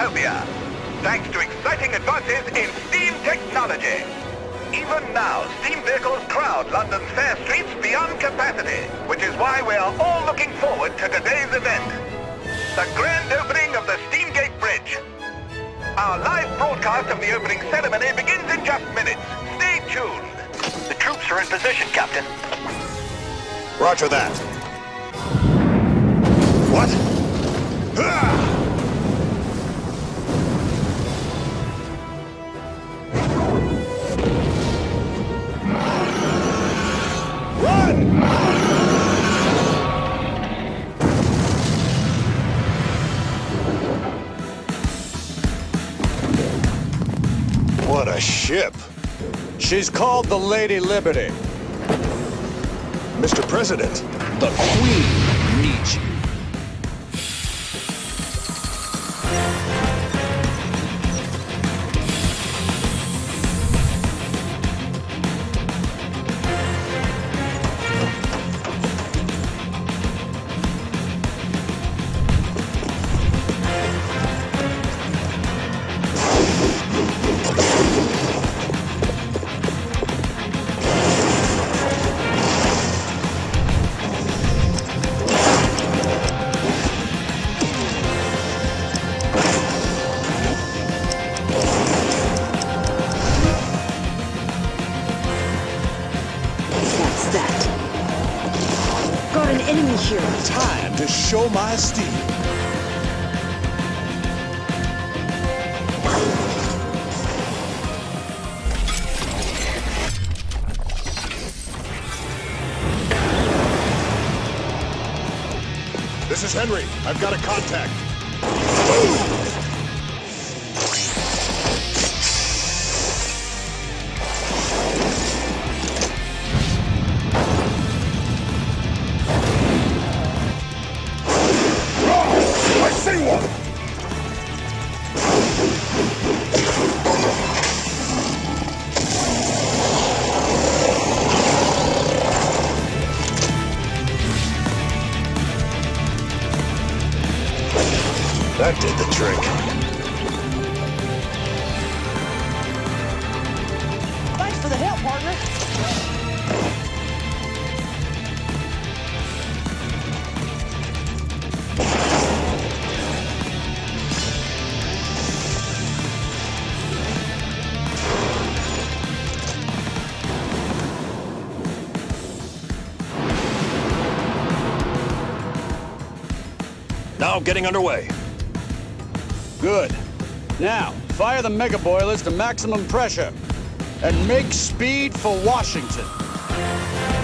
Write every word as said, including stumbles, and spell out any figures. utopia, thanks to exciting advances in steam technology. Even now, steam vehicles crowd London's fair streets beyond capacity, which is why we are all looking forward to today's event, the grand opening of the Steamgate Bridge. Our live broadcast of the opening ceremony begins in just minutes. Stay tuned. The troops are in position, Captain. Roger that. What? Ah! What a ship. She's called the Lady Liberty. Mister President, the Queen needs you. Time to show my steam. This is Henry. I've got a contact. Boom! That did the trick. Thanks for the help, partner. Now getting underway. Good. Now, fire the mega boilers to maximum pressure and make speed for Washington.